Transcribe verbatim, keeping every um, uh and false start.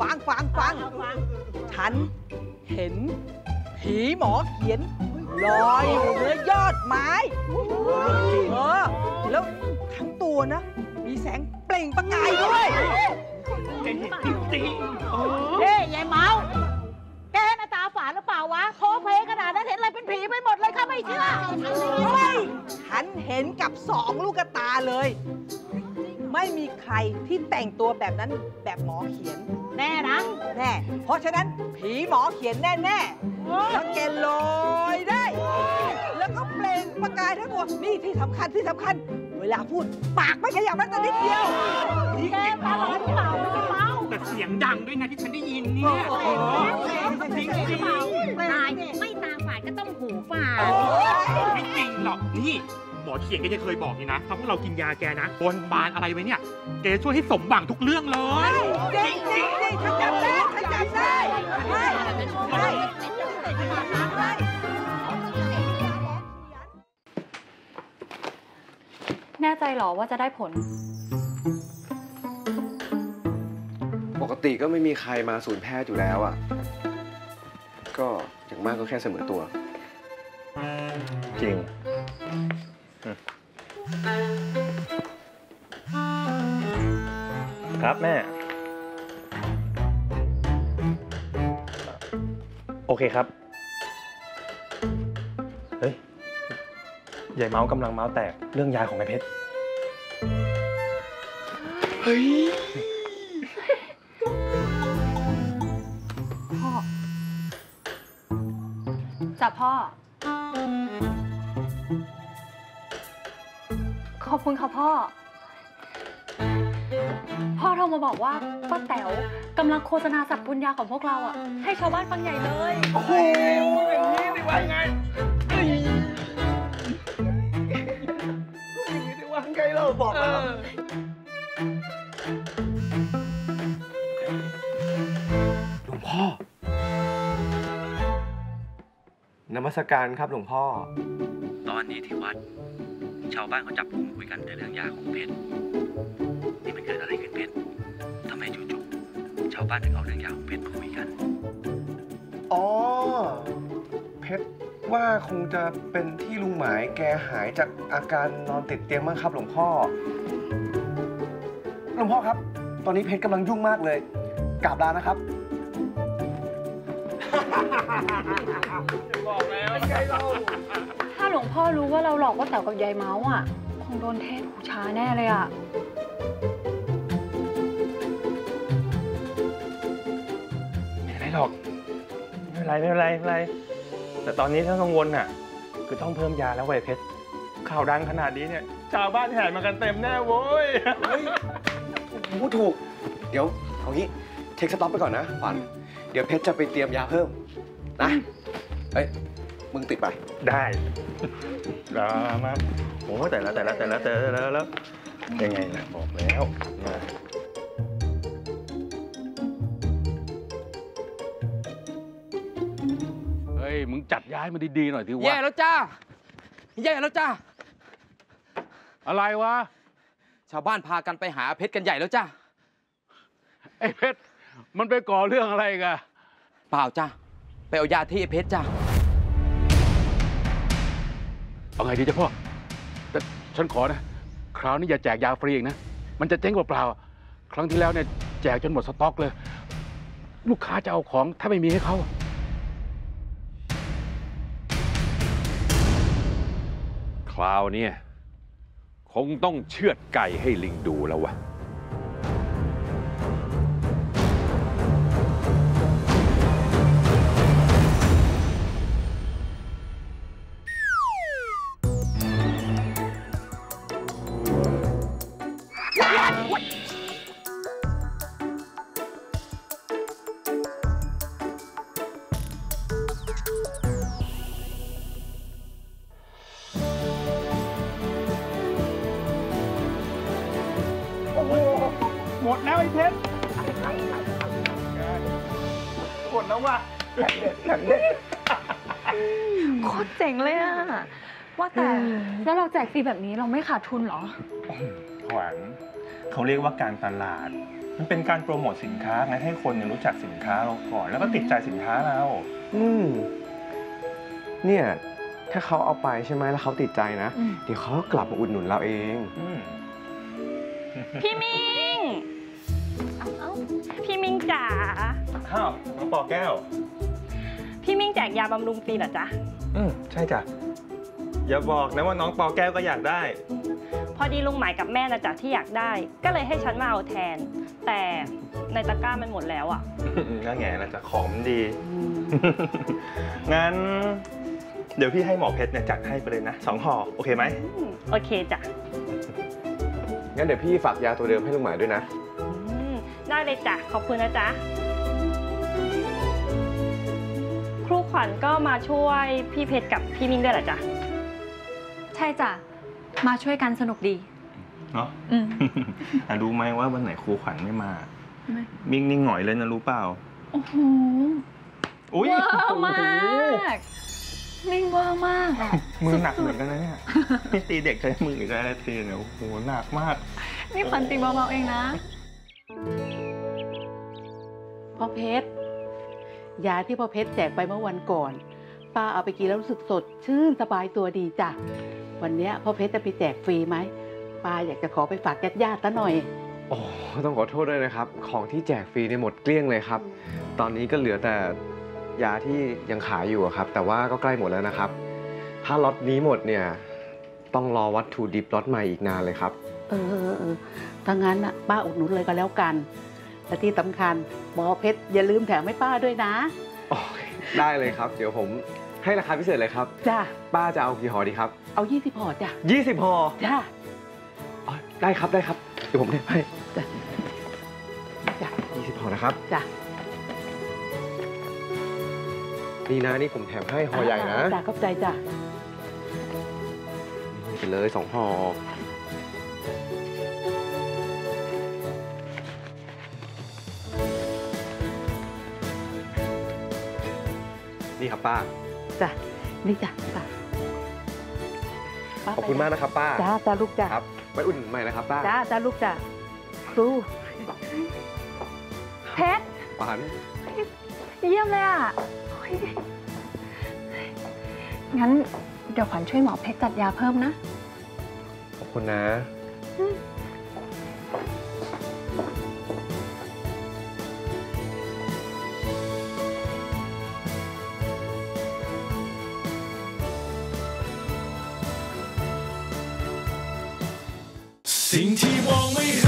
ฟังฟังฟังฉันเห็นผีหมอเขียนลอยอยู่เหนือยอดไม้เออแล้วทั้งตัวนะมีแสงเปล่งประกายด้วยเจ๋งจริงเฮ้ยยายเมาแกน่ะตาฝาดหรือเปล่าวะโคเพลขนาดนั้นเห็นอะไรเป็นผีไปหมดเลยค่ะไม่เชื่อเฮ้ยฉันเห็นกับสองลูกตาเลยไม่มีใครที่แต่งตัวแบบนั้นแบบหมอเขียนแน่นะแน่เพราะฉะนั้นผีหมอเขียนแน่แน่แล้วแกลอยได้แล้วก็เปล่งประกายทั้งตัวนี่ที่สำคัญที่สำคัญเวลาพูดปากไม่ขยับแล้วแต่นิดเดียวแกปากมันเปล่าไม่เปล่าแต่เสียงดังด้วยนะที่ฉันได้ยินเนี่ยจริงจริงตายไม่ตาฝาดก็ต้องหูฝาดไม่จริงหรอกนี่หมอเขียนแกจะเคยบอกนี่นะถ้าพวกเรากินยาแกนะบนบานอะไรไว้เนี่ยแกช่วยให้สมหวังทุกเรื่องเลยจริงจริงจริงฉันจำได้ฉันจำได้แน่ใจหรอว่าจะได้ผลปกติก็ไม่มีใครมาศูนย์แพทย์อยู่แล้วอ่ะก็อย่างมากก็แค่เสมอตัวจริงครับแม่โอเคครับเฮ้ยใหญ่เมาส์กำลังเมาส์แตกเรื่องยายของไอ้เพชรเฮ้ยพ่อจับพ่อขอบคุณค่ะพ่อพ่อโทรมาบอกว่าป้าแต๋วกำลังโฆษณาสรรพคุณยาของพวกเราอ่ะให้ชาวบ้านฟังใหญ่เลยโอ้โหอย่างนี้ดีว่าไงอย่างนี้ดีว่าไงเราบอกมาหลวงพ่อนมัสการครับหลวงพ่อตอนนี้ที่วัดชาวบ้านเขาจับกลุ่มคุยกันในเรื่องยาของเพชรนี่มันเกิดอะไรขึ้นเพชรทำไมจู่ๆชาวบ้านถึงเอาเรื่องยาของเพชรมาคุยกันอ๋อเพชรว่าคงจะเป็นที่ลุงหมายแกหายจากอาการนอนติดเตียงมั้งครับหลวงพ่อหลวงพ่อครับตอนนี้เพชรกำลังยุ่งมากเลยกราบลานะครับบอกแล้วไม่ใช่เราถ้าหลวงพ่อรู้ว่าเราหลอกว่าแต๋วกับยายเมาส์อ่ะคงโดนเทศหูช้าแน่เลยอ่ะไม่เป็นไรหรอกไม่เป็นไรไม่เป็นไรไม่เป็นไรแต่ตอนนี้ถ้ากังวลอ่ะคือต้องเพิ่มยาแล้วไวเพชรข่าวดังขนาดนี้เนี่ยชาวบ้านแห่มากันเต็มแน่โว้ยพูดถูกเดี๋ยวเอางี้เช็คสต็อกไปก่อนนะฝันเดี๋ยวเพชรจะไปเตรียมยาเพิ่มนะเฮ้ยมึงติดไปได้แล้วมาโอ้แต่ละแต่ละแต่ละแต่ละแล้วยังไงนะบอกแล้วเฮ้ยมึงจัดย้ายมาดีๆหน่อยที่วะแย่แล้วจ้าแย่แล้วจ้าอะไรวะชาวบ้านพากันไปหาเพชรกันใหญ่แล้วจ้าไอ้เพชรมันไปก่อเรื่องอะไรกันเปล่าจ้าไปเอายาที่ไอ้เพชรจ้าเอาไงดีจ้ะพ่อแต่ฉันขอนะคราวนี้อย่าแจกยาฟรีอีกนะมันจะเจ๊งกว่าเปล่าครั้งที่แล้วเนี่ยแจกจนหมดสต็อกเลยลูกค้าจะเอาของถ้าไม่มีให้เขาคราวนี้คงต้องเชือดไก่ให้ลิงดูแล้ววะหมดแล้วไอ้เพชรหมดแล้วว่ะโคตรเจ๋งเลยอะว่าแต่แล้วเราแจกฟรีแบบนี้เราไม่ขาดทุนหรอขวัญเขาเรียกว่าการตลาด มันเป็นการโปรโมทสินค้าไงให้คนเนี่ยรู้จักสินค้าเราก่อนแล้วก็ติดใจสินค้าเราอืมเนี่ยถ้าเขาเอาไปใช่ไหมแล้วเขาติดใจนะเดี๋ยวเขากลับมาอุดหนุนเราเองอืมพี่มิงพี่มิงจ๋าข้าวน้องปอแก้วพี่มิงแจกยาบำรุงปีนเหรอจ๊ะอืมใช่จ้ะอย่าบอกนะว่าน้องปอแก้วก็อยากได้พอดีลุงหมายกับแม่นะจ๊ะที่อยากได้ก็เลยให้ฉันมาเอาแทนแต่ในตะกร้ามันหมดแล้วอ่ะก็แง่นะจ๊ะของมันดีงั้นเดี๋ยวพี่ให้หมอเพชรเนี่ยจัดให้ไปเลยนะสองห่อโอเคไหมโอเคจ้ะงั้นเดี๋ยวพี่ฝากยาตัวเดิมให้ลุงหมายด้วยนะได้เลยจ้ะขอบคุณนะจ๊ะครูขวัญก็มาช่วยพี่เพชรกับพี่มิ้งด้วยเหรอจ๊ะใช่จ้ะมาช่วยกันสนุกดีเนาะอืมรู้ไหมว่าวันไหนครูขวัญไม่มามิ้งนิ่งหงอยเลยนะรู้เปล่าโอ้โหอุ้ยมากมิ้งเวอร์มากมือหนักเหมือนกันนะเนี่ยนี่ตีเด็กใช้มือหรือใช้อะไรตีเนี่ยโอ้โหหนักมากนี่ขวัญตีเบาๆเองนะพ่อเพชรยาที่พ่อเพชรแจกไปเมื่อวันก่อนป้าเอาไปกินแล้วรู้สึกสดชื่นสบายตัวดีจ้ะวันนี้พ่อเพชรจะไปแจกฟรีไหมป้าอยากจะขอไปฝากญาติญาติซะหน่อยโอ้ต้องขอโทษด้วยนะครับของที่แจกฟรีเนี่ยหมดเกลี้ยงเลยครับตอนนี้ก็เหลือแต่ยาที่ยังขายอยู่ครับแต่ว่าก็ใกล้หมดแล้วนะครับถ้าล็อตนี้หมดเนี่ยต้องรอวัตถุดิบล็อตใหม่อีกนานเลยครับเออเออถ้างั้นป้าอุดหนุนเลยก็แล้วกันและที่สำคัญหมอเพชรอย่าลืมแถมให้ป้าด้วยนะได้เลยครับเดี๋ยวผมให้ราคาพิเศษเลยครับจ้าป้าจะเอากี่ห่อดีครับเอายี่สิบห่อจ้ะยี่สิบห่อจ้าได้ครับได้ครับเดี๋ยวผมเนี่ยให้จ้ะจ้ะยี่สิบห่อนะครับจ้ะนี่นะนี่ผมแถมให้ห่อใหญ่นะจ้ะขอบใจจ้ะไปเลยสองห่อนี่ครับป้าจ้ะนี่จ้ะป้าขอบคุณมากนะครับป้าจ้าจ้าลูกจ้าครับไปอุ่นใหม่นะครับป้าจ้าจ้าลูกจ้าครูเพชรหวานเยี่ยมเลยอ่ะงั้นเดี๋ยวขวัญช่วยหมอเพชรจัดยาเพิ่มนะขอบคุณนะสิ่งที่มองไม่เห็น